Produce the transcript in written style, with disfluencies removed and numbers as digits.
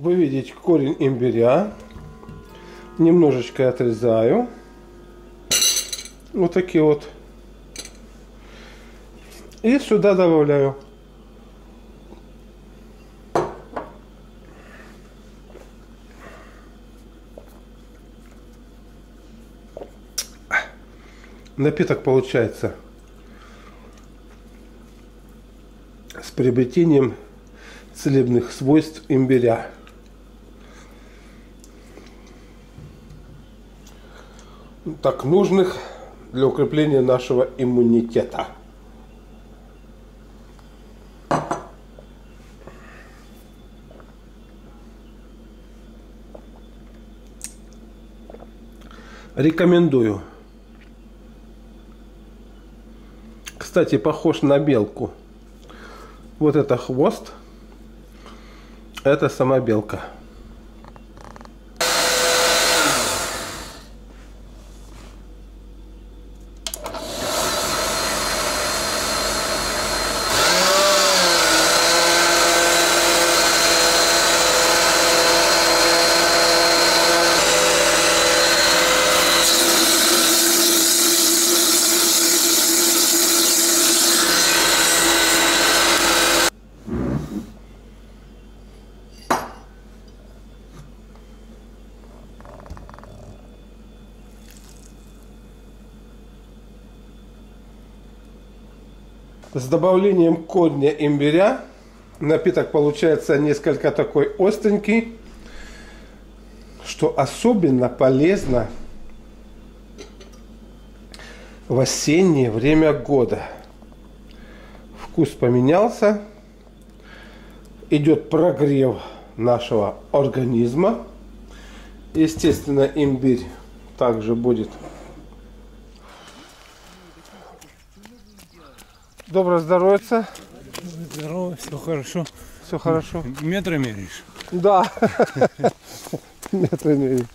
вы видите корень имбиря. Немножечко отрезаю. Вот такие вот. И сюда добавляю. Напиток получается с приобретением целебных свойств имбиря. Так нужных для укрепления нашего иммунитета. Рекомендую. Кстати, похож на белку. Вот это хвост. Это сама белка. С добавлением корня имбиря напиток получается несколько такой остренький, что особенно полезно в осеннее время года. Вкус поменялся, идет прогрев нашего организма. Естественно, имбирь также будет. Доброе здоровье. Здорово, все хорошо. Все хорошо. Метры меряешь? Да. Метры меряешь.